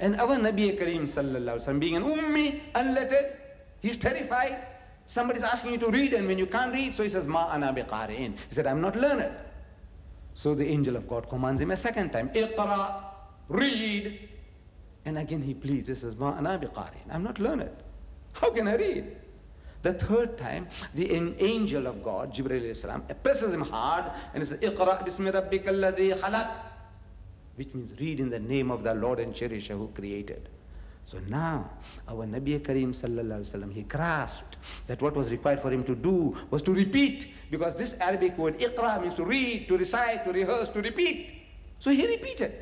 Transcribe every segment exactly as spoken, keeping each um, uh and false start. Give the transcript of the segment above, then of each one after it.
And our Nabi Karim sallallahu alaihi wasallam, being an ummi, unlettered, he's terrified. Somebody's asking you to read, and when you can't read, so he says, Ma ana bi qari'in. He said, I'm not learned. So the angel of God commands him a second time, Iqra, read. And again he pleads, he says, Ma ana bi qari'in. I'm not learned. How can I read? The third time, the angel of God, Jibreel, presses him hard and says, Iqra bismi rabbika alladhi khalaq, which means read in the name of the Lord and Cherisher who created. So now, our Nabi Karim sallallahu alaihi wasallam, he grasped that what was required for him to do was to repeat, because this Arabic word Iqra means to read, to recite, to rehearse, to repeat. So he repeated.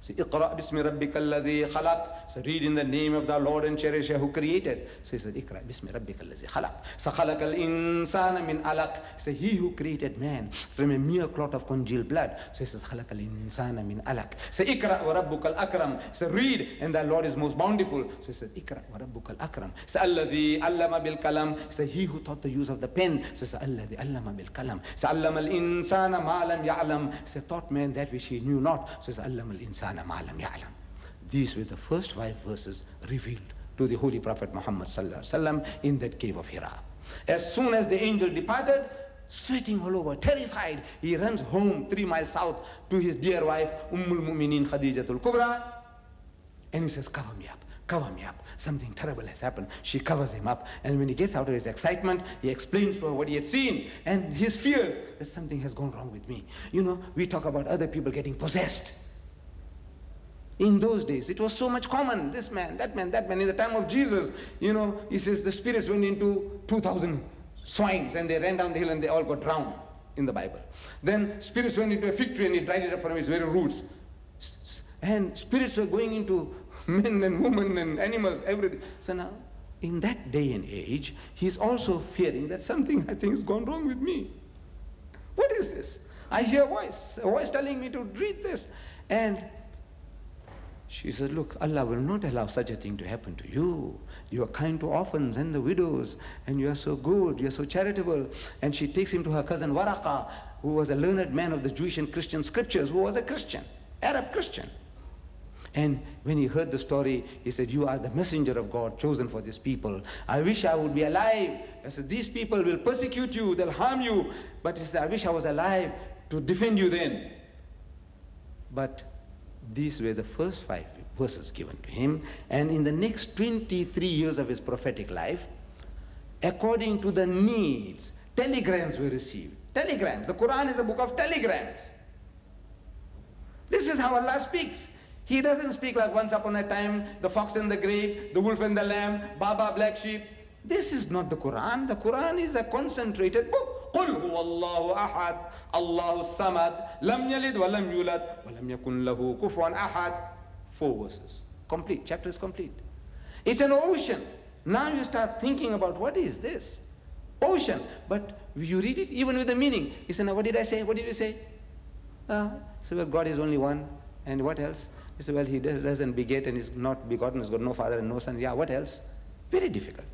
So Iqra bismi rabbika alladhi khalaq. So read in the name of the Lord and Cherisher who created. So he said, Iqra bismi rabbika alladhi khalaq. So khalaq al-insana min alaq. So he who created man from a mere clot of congealed blood. So he says, khalaq al-insana min alaq. So Iqra wa rabbuka al-akram. So read, and the Lord is most bountiful. So he said, Iqra wa rabbuka al-akram. So alladhi allama bil kalam. So he who taught the use of the pen. So he said, alladhi allama bil kalam. So allama al-insana ma lam ya'lam. So taught man that which he knew not. So he said, allama al-insana. These were the first five verses revealed to the Holy Prophet Muhammad sallallahu alaihi wasallam in that cave of Hira. As soon as the angel departed, sweating all over, terrified, he runs home three miles south to his dear wife, Ummul Mumineen Khadija al-Kubra, and he says, cover me up, cover me up. Something terrible has happened. She covers him up, and when he gets out of his excitement, he explains to her what he had seen and his fears that something has gone wrong with me. You know, we talk about other people getting possessed. In those days, it was so much common, this man, that man, that man. In the time of Jesus, you know, he says the spirits went into two thousand swines and they ran down the hill and they all got drowned in the Bible. Then spirits went into a fig tree and he dried it up from its very roots. And spirits were going into men and women and animals, everything. So now, in that day and age, he's also fearing that something, I think, has gone wrong with me. What is this? I hear a voice, a voice telling me to read this. And she said, look, Allah will not allow such a thing to happen to you. You are kind to orphans and the widows, and you are so good, you are so charitable. And she takes him to her cousin Waraqa, who was a learned man of the Jewish and Christian scriptures, who was a Christian, Arab Christian. And when he heard the story, he said, you are the messenger of God chosen for these people. I wish I would be alive. I said, these people will persecute you, they'll harm you. But he said, I wish I was alive to defend you then. But these were the first five verses given to him, and in the next twenty-three years of his prophetic life, according to the needs, telegrams were received. Telegrams. The Quran is a book of telegrams. This is how Allah speaks. He doesn't speak like once upon a time, the fox and the grave, the wolf and the lamb, Baba, black sheep. This is not the Quran. The Quran is a concentrated book. قُلْ هُوَ اللَّهُ أَحَدٌ اللَّهُ الصَّمَدُ لَمْ يَلِدْ وَلَمْ يُولَدْ وَلَمْ يَكُنْ لَهُ كُفُوًا أَحَدٌ. Four verses. Complete. Chapter is complete. It's an ocean. Now you start thinking about what is this? Ocean. But you read it even with the meaning. You say, now what did I say? What did you say? Uh, so well, God is only one. And what else? You say, well, he doesn't beget and is not begotten. He's got no father and no son. Yeah, what else? Very difficult.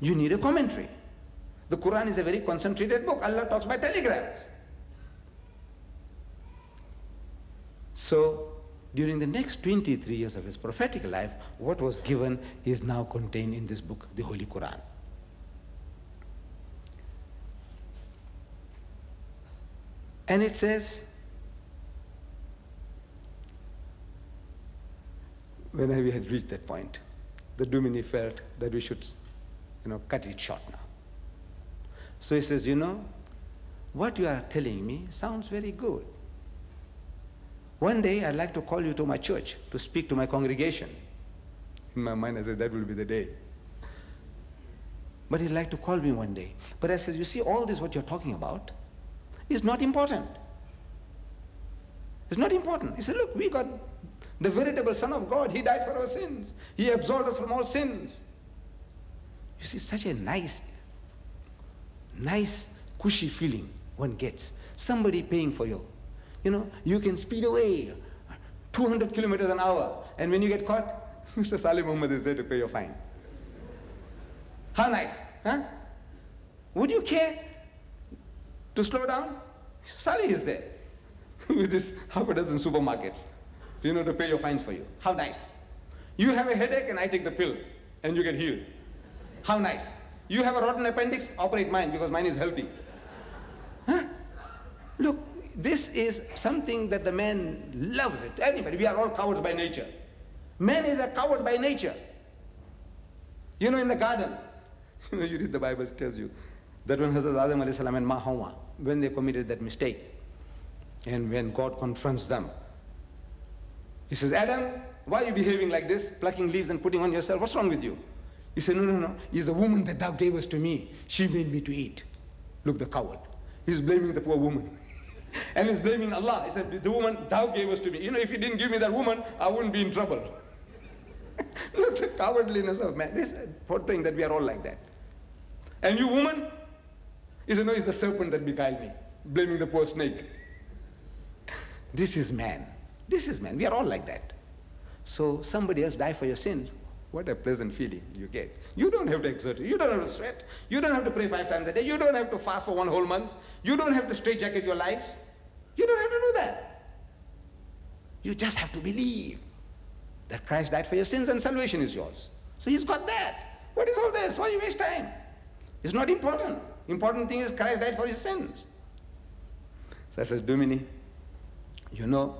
You need a commentary. The Quran is a very concentrated book. Allah talks by telegrams. So, during the next twenty-three years of his prophetic life, what was given is now contained in this book, the Holy Quran. And it says, when we had reached that point, the Dumini felt that we should, you know, cut it short now. So he says, you know, what you are telling me sounds very good. One day I'd like to call you to my church to speak to my congregation. In my mind I said, that will be the day. But he'd like to call me one day. But I said, you see, all this what you're talking about is not important. It's not important. He said, look, we got the veritable Son of God. He died for our sins. He absolved us from all sins. You see, such a nice nice cushy feeling one gets, somebody paying for you. You know, you can speed away two hundred kilometers an hour, and when you get caught, Mister Salih Muhammad is there to pay your fine. How nice, huh? Would you care to slow down? Salih is there with this half a dozen supermarkets, you know, to pay your fines for you. How nice. You have a headache and I take the pill and you get healed. How nice. You have a rotten appendix, operate mine because mine is healthy. Huh? Look, this is something that the man loves it. Anybody, we are all cowards by nature. Man is a coward by nature. You know, in the garden, you know, you read the Bible, it tells you that when Hazrat Adam alayhi salam and Ma Hawwa, when they committed that mistake, and when God confronts them, He says, Adam, why are you behaving like this, plucking leaves and putting on yourself? What's wrong with you? He said, no, no, no, it's the woman that thou gavest to me. She made me to eat. Look, the coward. He's blaming the poor woman. And he's blaming Allah. He said, the woman thou gavest to me. You know, if you didn't give me that woman, I wouldn't be in trouble. Look, the cowardliness of man. This portraying that we are all like that. And you, woman? He said, no, it's the serpent that beguiled me. Blaming the poor snake. This is man. This is man. We are all like that. So somebody else died for your sin. What a pleasant feeling you get. You don't have to exert it. You don't have to sweat. You don't have to pray five times a day. You don't have to fast for one whole month. You don't have to straitjacket your life. You don't have to do that. You just have to believe that Christ died for your sins and salvation is yours. So he's got that. What is all this? Why you waste time? It's not important. Important thing is Christ died for his sins. So I says, Dumini, you know,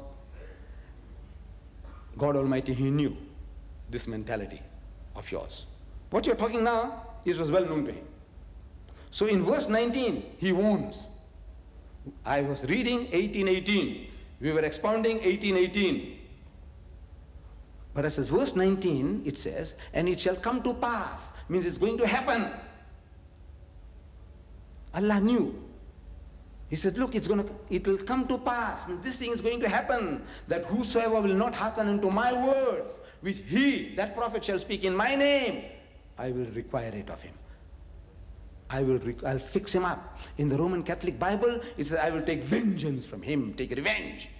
God Almighty, He knew this mentality of yours. What you're talking now, it was well known to Him. So in verse nineteen, He warns. I was reading eighteen eighteen. We were expounding eighteen eighteen. But as verse nineteen, it says, and it shall come to pass, means it's going to happen. Allah knew. He said, look, it's gonna, it'll come to pass. This thing is going to happen, that whosoever will not hearken unto my words, which he, that prophet, shall speak in my name, I will require it of him. I will I'll fix him up. In the Roman Catholic Bible, it says, I will take vengeance from him, take revenge.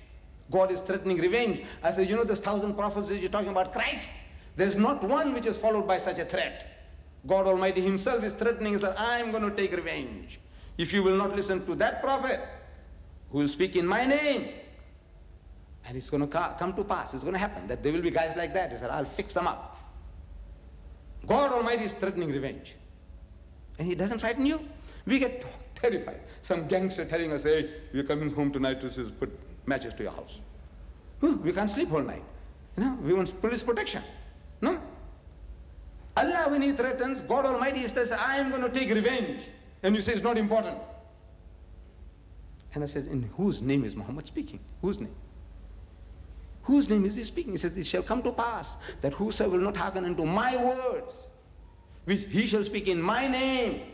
God is threatening revenge. I said, you know, this thousand prophecies you're talking about Christ? There's not one which is followed by such a threat. God Almighty Himself is threatening, He said, I'm gonna take revenge. If you will not listen to that prophet who will speak in my name, and it's going to come to pass, it's going to happen, that there will be guys like that. He said, I'll fix them up. God Almighty is threatening revenge. And He doesn't frighten you? We get terrified. Some gangster telling us, hey, we're coming home tonight to put matches to your house. We can't sleep all night. You know, we want police protection. No? Allah, when He threatens, God Almighty says, I am going to take revenge. And you say it's not important. And I said, in whose name is Muhammad speaking? Whose name? Whose name is he speaking? He says, it shall come to pass that whosoever will not hearken unto my words, which he shall speak in my name.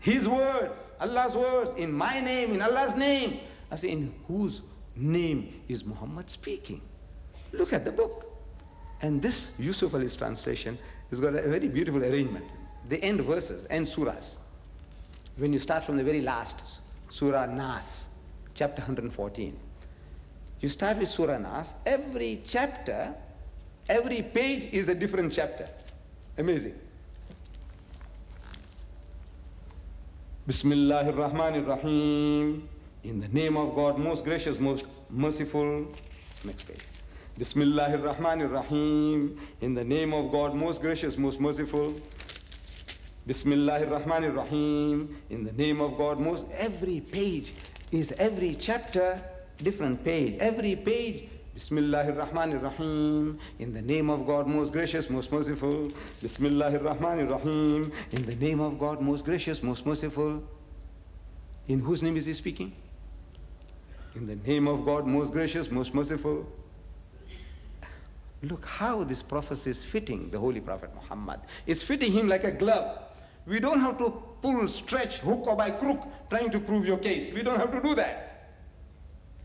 His words, Allah's words, in my name, in Allah's name. I say, in whose name is Muhammad speaking? Look at the book. And this Yusuf Ali's translation has got a very beautiful arrangement. They end verses, end surahs. When you start from the very last, Surah Nas, chapter one hundred fourteen. You start with Surah Nas, every chapter, every page is a different chapter. Amazing. Bismillahir Rahmanir Rahim. In the name of God, most gracious, most merciful. Next page. Bismillahir Rahmanir Rahim. In the name of God, most gracious, most merciful. Bismillahir Rahmanir Rahim. In the name of God, most. Every page is every chapter, different page. Every page, Bismillahir Rahmanir Rahim. In the name of God, most gracious, most merciful. Bismillahir Rahmanir Rahim. In the name of God, most gracious, most merciful. In whose name is he speaking? In the name of God, most gracious, most merciful. Look how this prophecy is fitting the Holy Prophet Muhammad. It's fitting him like a glove. We don't have to pull, stretch, hook or by crook, trying to prove your case. We don't have to do that.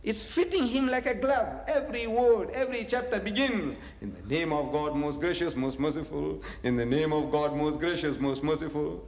It's fitting him like a glove. Every word, every chapter begins. In the name of God, most gracious, most merciful. In the name of God, most gracious, most merciful.